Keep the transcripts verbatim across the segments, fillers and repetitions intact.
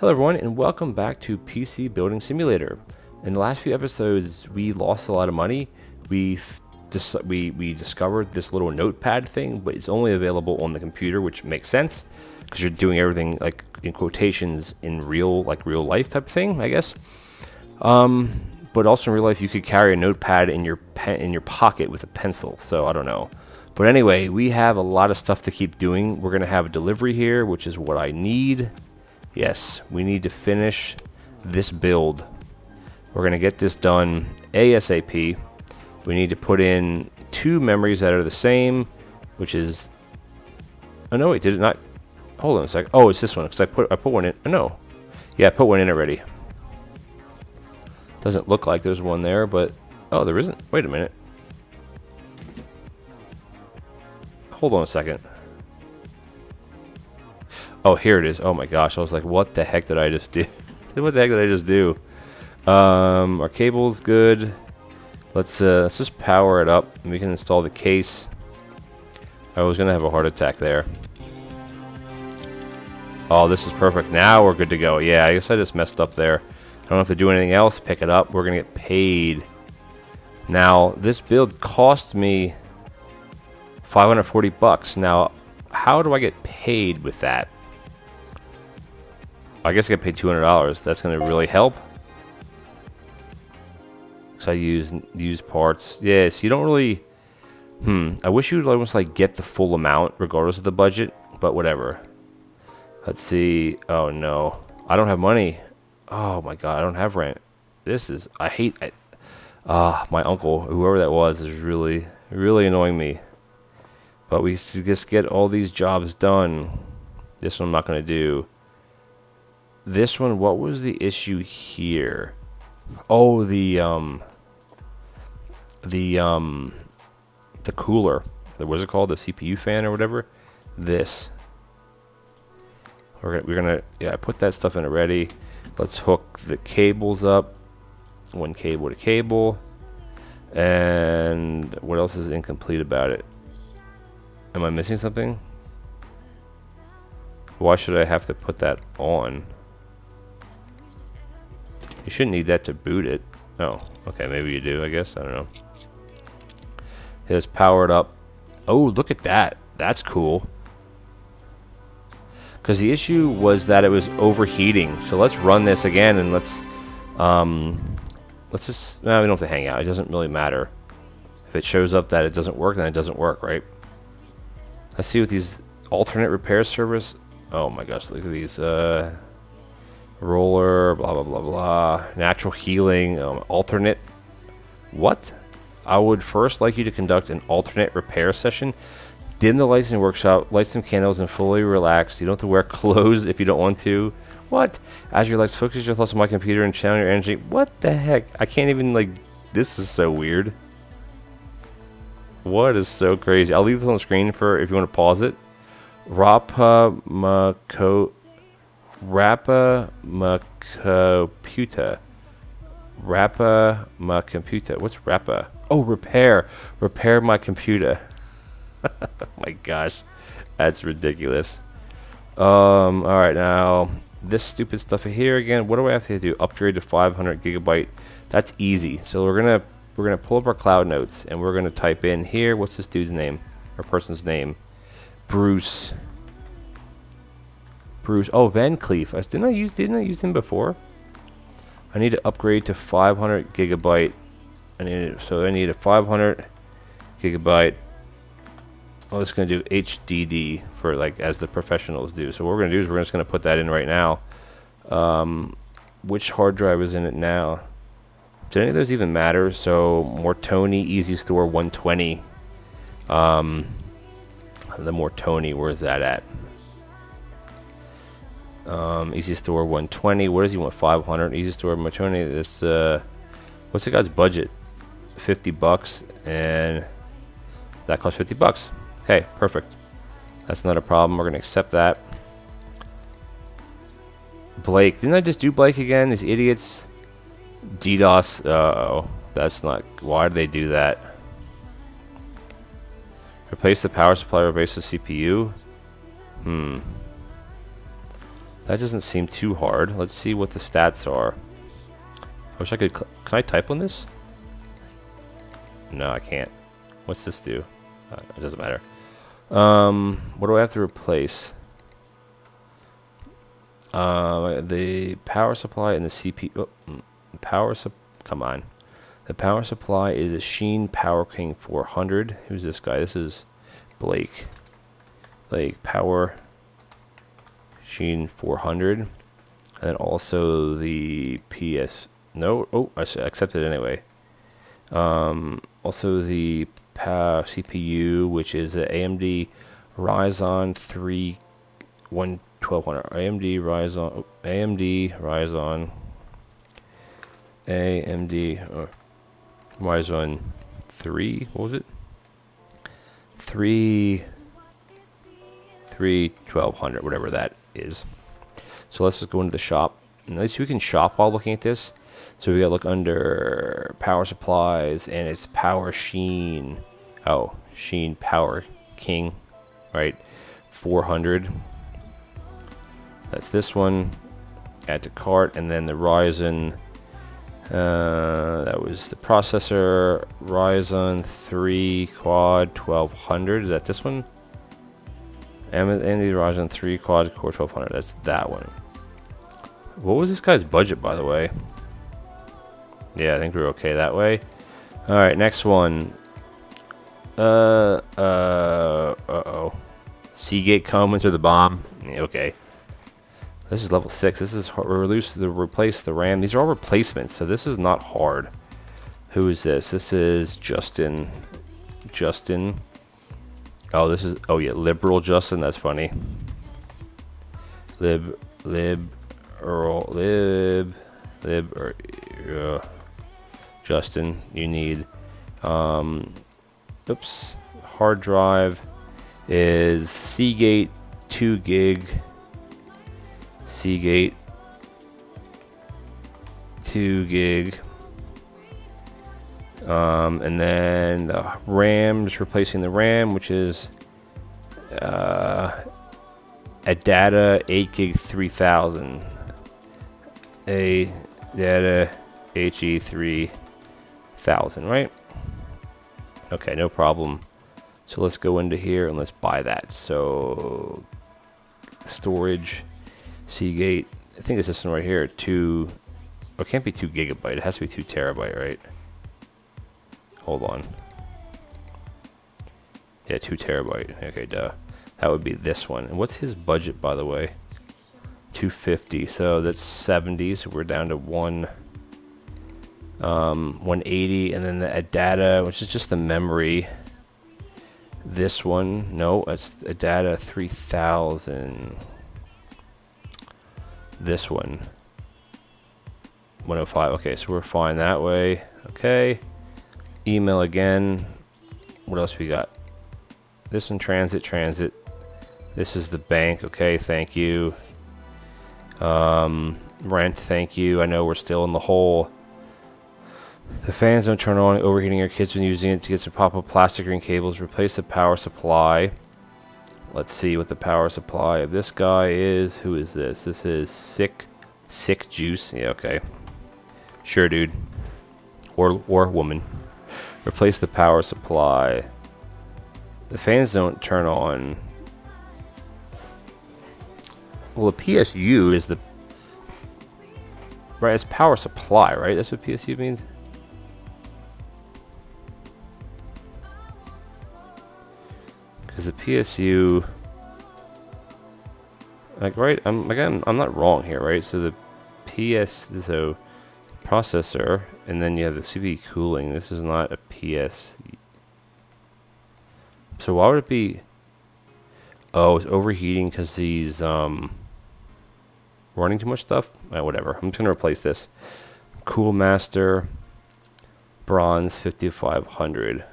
Hello everyone and welcome back to P C Building Simulator. In the last few episodes we lost a lot of money. We we we discovered this little notepad thing, but it's only available on the computer, which makes sense because you're doing everything like in quotations in real like real life type thing, I guess. Um, but also in real life you could carry a notepad in your pen in your pocket with a pencil, so I don't know. But anyway, we have a lot of stuff to keep doing. We're gonna have a delivery here, which is what I need. Yes, we need to finish this build. We're gonna get this done ASAP. We need to put in two memories that are the same, which is, oh no wait, did it not, hold on a sec, oh it's this one, because I put, I put one in, oh no, yeah I put one in already. Doesn't look like there's one there, but, oh there isn't, wait a minute. Hold on a second. Oh, here it is. Oh my gosh. I was like, what the heck did I just do? What the heck did I just do? Um, our cable's good. Let's, uh, let's just power it up and we can install the case. I was going to have a heart attack there. Oh, this is perfect. Now we're good to go. Yeah, I guess I just messed up there. I don't have to do anything else. Pick it up. We're going to get paid. Now, this build cost me five hundred forty bucks. Now, how do I get paid with that? I guess I get paid two hundred dollars. That's going to really help. Because I use use parts. Yeah, so you don't really... Hmm. I wish you would almost like get the full amount regardless of the budget. But whatever. Let's see. Oh, no. I don't have money. Oh, my God. I don't have rent. This is... I hate... I, uh, my uncle, whoever that was, is really, really annoying me. But we just get all these jobs done. This one I'm not going to do. This one, what was the issue here? Oh, the um, the um, the cooler. The, what is it called? The C P U fan or whatever. This. We're gonna, we're gonna yeah. Put that stuff in already. Let's hook the cables up. One cable to cable. And what else is incomplete about it? Am I missing something? Why should I have to put that on? You shouldn't need that to boot it. Oh, okay, maybe you do, I guess. I don't know. It is powered up. Oh, look at that. That's cool. Because the issue was that it was overheating. So let's run this again and let's... Um, let's just... No, we don't have to hang out. It doesn't really matter. If it shows up that it doesn't work, then it doesn't work, right? Let's see what these... Alternate repair service... Oh my gosh, look at these... Uh... Roller, blah, blah, blah, blah. Natural healing, um, alternate. What? I would first like you to conduct an alternate repair session. Dim the lights in the workshop, light some candles, and fully relax. You don't have to wear clothes if you don't want to. What? As your lights focus your thoughts on my computer and channel your energy. What the heck? I can't even, like, this is so weird. What is so crazy? I'll leave this on the screen for if you want to pause it. Rapa Mako. Rapa Macoputa. Rapa Macoputa. What's Rapa? Oh, repair. Repair my computer. My gosh. That's ridiculous. Um, alright, now, this stupid stuff here again. What do I have to do? Upgrade to five hundred gigabyte. That's easy. So we're gonna we're gonna pull up our cloud notes and we're gonna type in here. What's this dude's name? Or person's name? Bruce. Bruce. Oh, Van Cleef. I, didn't I use? Didn't I use him before? I need to upgrade to five hundred gigabyte. I need it, so I need a five hundred gigabyte. I'm just gonna do H D D for like as the professionals do. So what we're gonna do is we're just gonna put that in right now. Um, which hard drive is in it now? Did any of those even matter? So Mortoni Easy Store one twenty. Um, the Mortoni. Where is that at? Um, Easy Store one twenty. What does he want? five hundred. Easy Store Matoni. This uh, what's the guy's budget? fifty bucks, and that costs fifty bucks. Okay, perfect. That's not a problem. We're gonna accept that. Blake, didn't I just do Blake again? These idiots. DDoS. Uh oh, that's not. Why do they do that? Replace the power supply. Replace the C P U. Hmm. That doesn't seem too hard. Let's see what the stats are. I wish I could... Can I type on this? No, I can't. What's this do? Uh, it doesn't matter. Um, what do I have to replace? Uh, the power supply and the C P U. Oh, power sup. Come on. The power supply is a Sheen Power King four hundred. Who's this guy? This is Blake. Blake Power Sheen four hundred. And then also the P S. No. Oh, I accepted anyway. Um, also the power C P U, which is the A M D Ryzen three one twelve hundred. AMD Ryzen. Oh, AMD Ryzen. AMD oh, Ryzen three. What was it? three twelve hundred, whatever that is. So let's just go into the shop. And at least we can shop while looking at this. So we gotta look under power supplies, and it's Power Sheen. Oh, Sheen Power King, right? four hundred. That's this one. Add to cart, and then the Ryzen. Uh, that was the processor, Ryzen three Quad twelve hundred. Is that this one? A M D Ryzen three Quad Core twelve hundred. That's that one. What was this guy's budget, by the way? Yeah, I think we're okay that way. All right, next one. Uh, uh, uh-oh. Seagate Comins or the bomb? Yeah, okay. This is level six. This is reduce the replace the RAM. These are all replacements, so this is not hard. Who is this? This is Justin. Justin. Oh, this is oh yeah, liberal Justin. That's funny. Lib, lib, earl, lib, lib. Or, uh, Justin, you need. Um, oops. Hard drive is Seagate two gig. Seagate two gig, um, and then the RAM, just replacing the RAM, which is uh, ADATA eight gig three thousand, ADATA HE three thousand, right? Okay, no problem. So let's go into here and let's buy that. So storage. Seagate, I think it's this one right here, two, oh, it can't be two gigabyte, it has to be two terabyte, right? Hold on. Yeah, two terabyte, okay, duh. That would be this one. And what's his budget, by the way? two fifty, so that's seventy, so we're down to one, um, one eighty, and then the ADATA, which is just the memory. This one, no, it's ADATA three thousand. This one one oh five. Okay, so we're fine that way. Okay, email again. What else we got? This one, transit transit this is the bank. Okay, thank you. Um rent, thank you. I know we're still in the hole. The fans don't turn on, overheating. Your kids been using it to get some pop-up plastic green cables. Replace the power supply. Let's see what the power supply of this guy is. Who is this? This is sick, sick juice. Yeah, okay. Sure, dude. Or or woman. Replace the power supply. The fans don't turn on. Well, the P S U is the right. It's power supply, right? That's what P S U means. The P S U, like, right? I'm like I'm, I'm not wrong here, right? So the P S, so processor, and then you have the C P U cooling. This is not a P S. So why would it be? Oh, it's overheating because these um running too much stuff. Right, whatever. I'm just gonna replace this. Cool Master, bronze fifty-five hundred.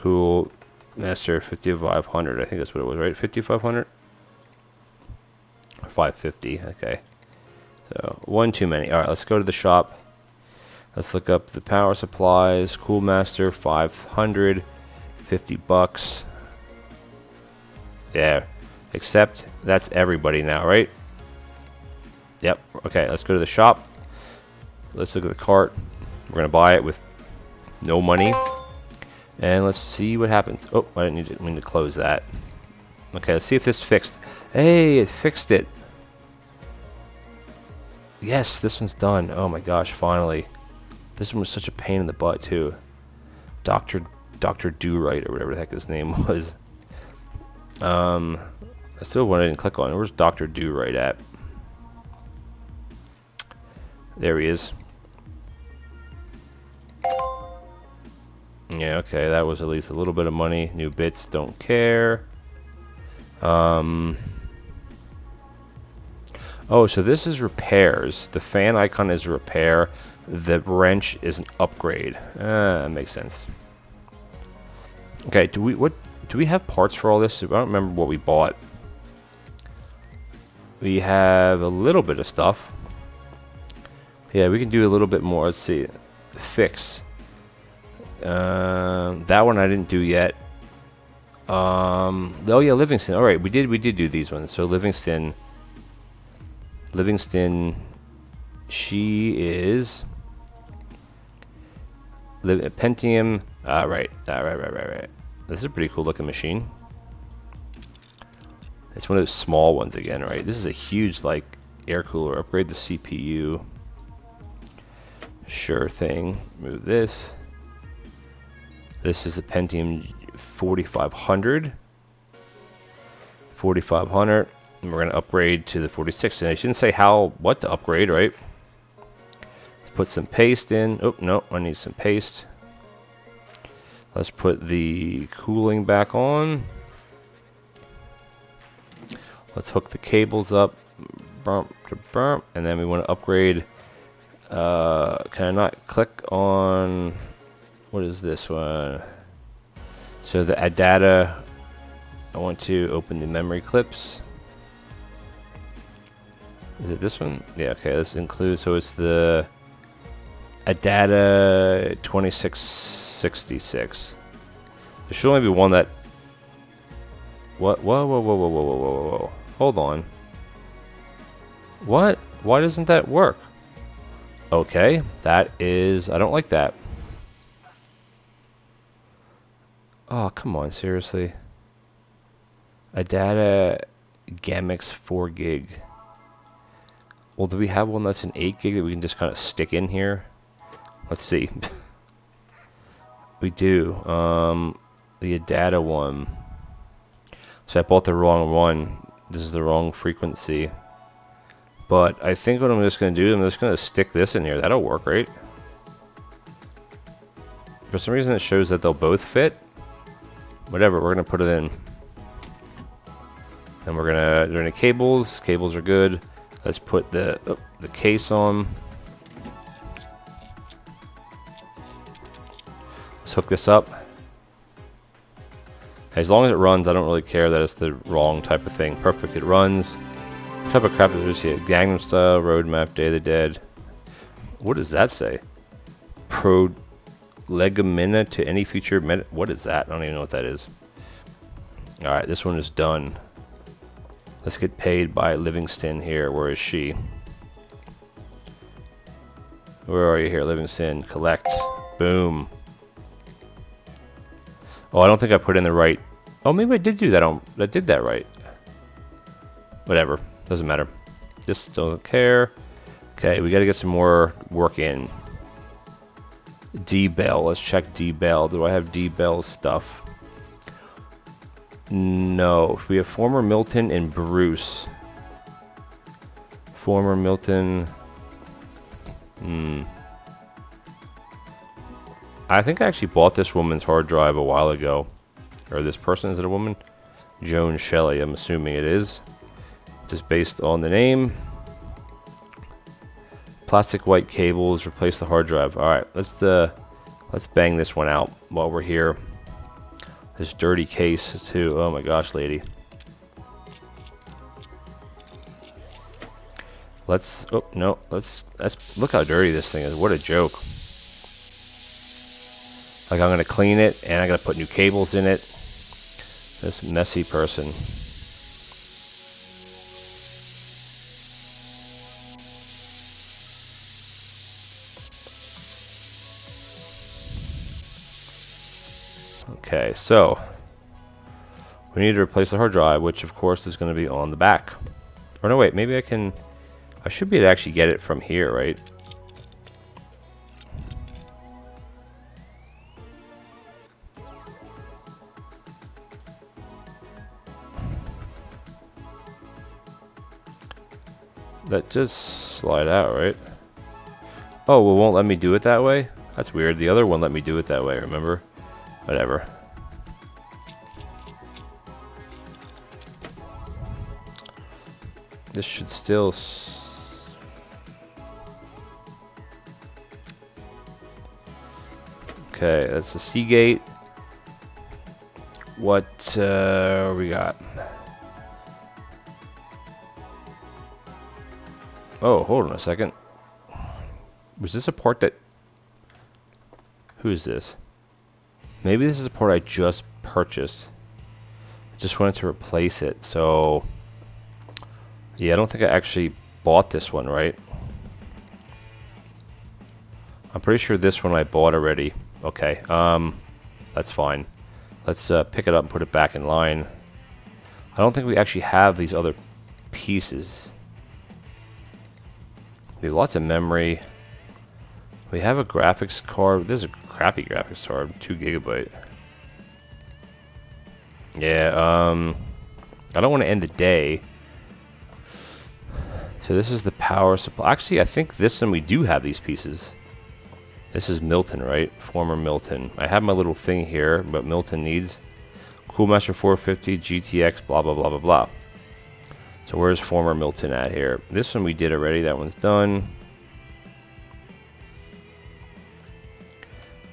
Cool. Master fifty-five hundred, I think that's what it was, right? fifty-five hundred? five fifty, okay. So, one too many. Alright, let's go to the shop. Let's look up the power supplies. Cool Master five hundred, fifty bucks. Yeah, Except that's everybody now, right? Yep. Okay, let's go to the shop. Let's look at the cart. We're going to buy it with no money. And let's see what happens. Oh, I didn't need to, I mean to close that. Okay, let's see if this fixed. Hey, it fixed it. Yes, this one's done. Oh my gosh, finally. This one was such a pain in the butt too. Doctor Doctor Do-Right or whatever the heck his name was. Um, I still one I didn't click on. Where's Doctor Do-Right at? There he is. Yeah, okay, that was at least a little bit of money. New bits, don't care. Um, oh, so this is repairs. The fan icon is repair. The wrench is an upgrade. Uh, makes sense. Okay, do we what do we have parts for all this? I don't remember what we bought. We have a little bit of stuff. Yeah, we can do a little bit more. Let's see. Fix. Uh, that one I didn't do yet. Um, oh yeah, Livingston. All right, we did we did do these ones. So Livingston, Livingston, she is Pentium. All right, all right, right, right, right. This is a pretty cool looking machine. It's one of those small ones again, right? This is a huge like air cooler. Upgrade the C P U. Sure thing. Move this. This is the Pentium forty-five hundred. forty-five hundred. And we're going to upgrade to the forty-six. And I shouldn't say how, what to upgrade, right? Let's put some paste in. Oh, no, I need some paste. Let's put the cooling back on. Let's hook the cables up. Bump to bump. And then we want to upgrade. Uh, can I not click on... What is this one? So the ADATA, I want to open the memory clips. Is it this one? Yeah, okay, let's include, so it's the ADATA twenty-six sixty-six. There should only be one that, what, whoa, whoa, whoa, whoa, whoa, whoa, whoa, whoa, hold on. What, why doesn't that work? Okay, that is, I don't like that. Oh, come on, seriously. ADATA Gamix four gig. Well, do we have one that's an eight gig that we can just kind of stick in here? Let's see. We do. Um, the ADATA one. So I bought the wrong one. This is the wrong frequency. But I think what I'm just going to do, I'm just going to stick this in here. That'll work, right? For some reason, it shows that they'll both fit. Whatever, we're gonna put it in. And we're gonna do any cables. Cables are good. Let's put the oh, the case on. Let's hook this up. As long as it runs, I don't really care that it's the wrong type of thing. Perfect, it runs. What type of crap is this here? Gangnam Style, Roadmap, Day of the Dead. What does that say? Pro. Legumina to any future med. What is that? I don't even know what that is. All right, this one is done. Let's get paid by Livingston here. Where is she? Where are you here, Livingston? Collect. Boom. Oh, I don't think I put in the right. Oh, maybe I did do that. On I did that right. Whatever. Doesn't matter. Just don't care. Okay, we got to get some more work in. D-Bell, let's check D-Bell. Do I have D-Bell's stuff? No, we have former Milton and Bruce. Former Milton. Hmm. I think I actually bought this woman's hard drive a while ago. Or this person, is it a woman? Joan Shelley, I'm assuming it is. Just based on the name. Plastic white cables, replace the hard drive. All right, let's uh, let's bang this one out while we're here. This dirty case too. Oh my gosh, lady. Let's. Oh no. Let's. Let's look how dirty this thing is. What a joke. Like I'm gonna clean it and I'm gonna put new cables in it. This messy person. Okay, so we need to replace the hard drive, which of course is going to be on the back. Or no, wait, maybe I can, I should be able to actually get it from here, right? That just slide out, right? Oh, well, it won't let me do it that way? That's weird. The other one let me do it that way, remember? Whatever. This should still... S okay, that's the Seagate. What uh, we got? Oh, hold on a second. Was this a port that... Who is this? Maybe this is a port I just purchased. I just wanted to replace it, so... Yeah, I don't think I actually bought this one, right? I'm pretty sure this one I bought already. Okay, um, that's fine. Let's uh, pick it up and put it back in line. I don't think we actually have these other pieces. We have lots of memory. We have a graphics card. This is a crappy graphics card, two gigabyte. Yeah, um, I don't want to end the day. So this is the power supply. Actually, I think this one we do have these pieces. This is Milton, right? Former Milton. I have my little thing here, but Milton needs Cool Master four fifty, G T X, blah, blah, blah, blah, blah. So where's former Milton at here? This one we did already. That one's done.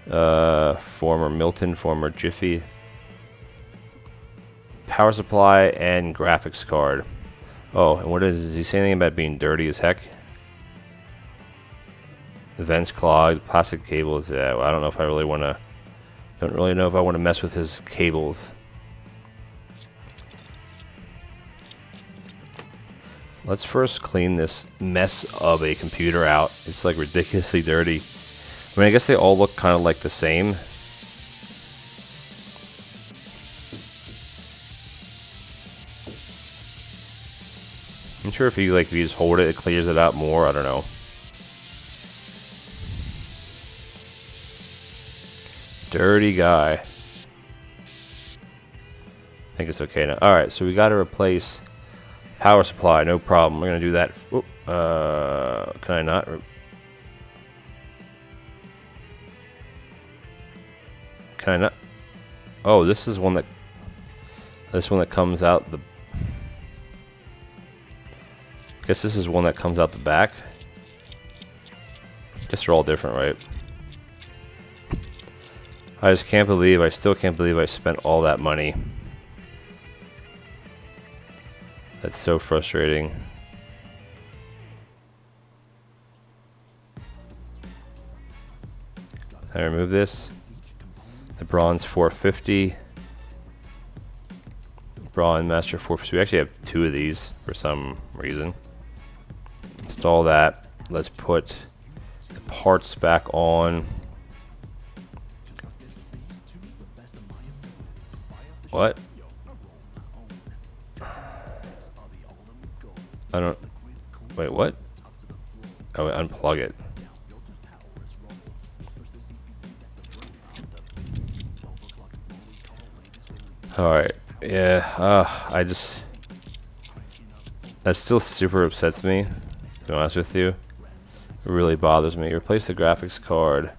Uh, former Milton, former Jiffy. Power supply and graphics card. Oh, and what is, is he saying anything about being dirty as heck? The vents clogged, plastic cables. Yeah, well, I don't know if I really want to. Don't really know if I want to mess with his cables. Let's first clean this mess of a computer out. It's like ridiculously dirty. I mean, I guess they all look kind of like the same. I'm sure if you like, if you just hold it, it clears it out more. I don't know. Dirty guy. I think it's okay now. All right, so we got to replace power supply, no problem. We're gonna do that. Oop, uh, can I not? Can I not? Oh, this is one that. This one that comes out the. I guess this is one that comes out the back. I guess they're all different, right? I just can't believe. I still can't believe I spent all that money. That's so frustrating. Can I remove this? The bronze four fifty. Bronze Master four fifty. We actually have two of these for some reason. Install that. Let's put the parts back on. What? I don't, wait, what? Oh, unplug it. All right, yeah, uh, I just, that still super upsets me, to be honest with you. It really bothers me. Replace the graphics card.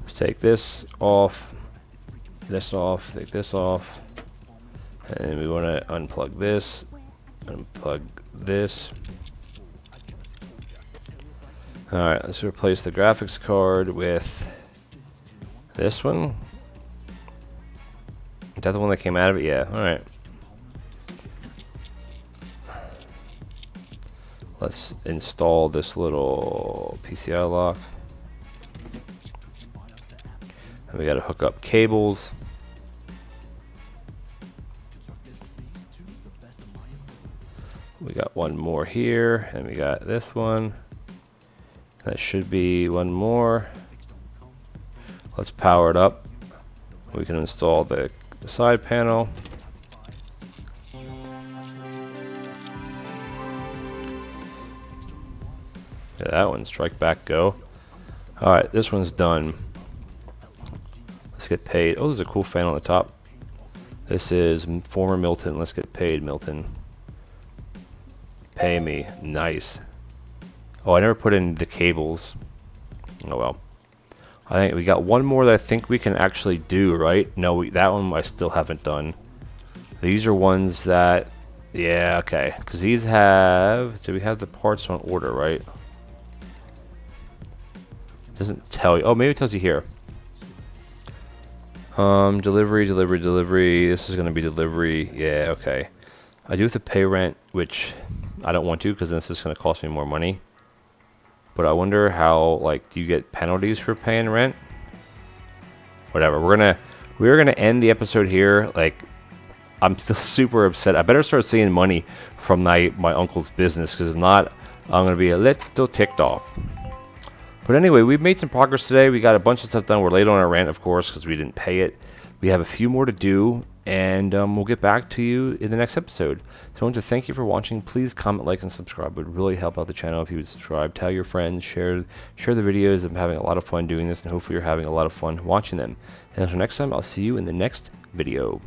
Let's take this off, this off, take this off, and we want to unplug this, unplug this. All right, let's replace the graphics card with this one. Is that the one that came out of it? Yeah. All right, let's install this little P C I lock, and we got to hook up cables. We got one more here, and we got this one, That should be one more. Let's power it up. We can install the side panel. Yeah, that one, strike back, go. All right, this one's done. Let's get paid. Oh, there's a cool fan on the top. This is former Milton. Let's get paid, Milton. Pay me. Nice. Oh, I never put in the cables. Oh, well. I think we got one more that I think we can actually do, right? No, we, that one I still haven't done. These are ones that... Yeah, okay. Because these have... Do we have the parts on order, right? Doesn't tell you. Oh, maybe it tells you here. Um, delivery, delivery, delivery. This is going to be delivery. Yeah, okay. I do have to pay rent, which I don't want to because this is going to cost me more money. But I wonder how, like, do you get penalties for paying rent? Whatever. We're gonna we're gonna end the episode here. Like, I'm still super upset. I better start seeing money from my my uncle's business, because if not, I'm gonna be a little ticked off. But anyway, we've made some progress today. We got a bunch of stuff done. We're late on our rent, of course, because we didn't pay it. We have a few more to do, and um, we'll get back to you in the next episode. So I want to thank you for watching. Please comment, like, and subscribe. It would really help out the channel if you would subscribe. Tell your friends, share, share the videos. I'm having a lot of fun doing this, and hopefully you're having a lot of fun watching them. And until next time, I'll see you in the next video.